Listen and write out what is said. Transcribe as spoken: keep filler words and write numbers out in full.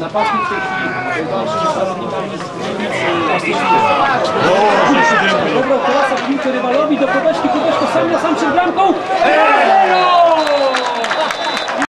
Napastnik tej chwili walczy z zawodnikami z Niemiec. Dobrą klasę piłkę rywalowi do Kobeszki. Kobeszko sam na sam przed bramką.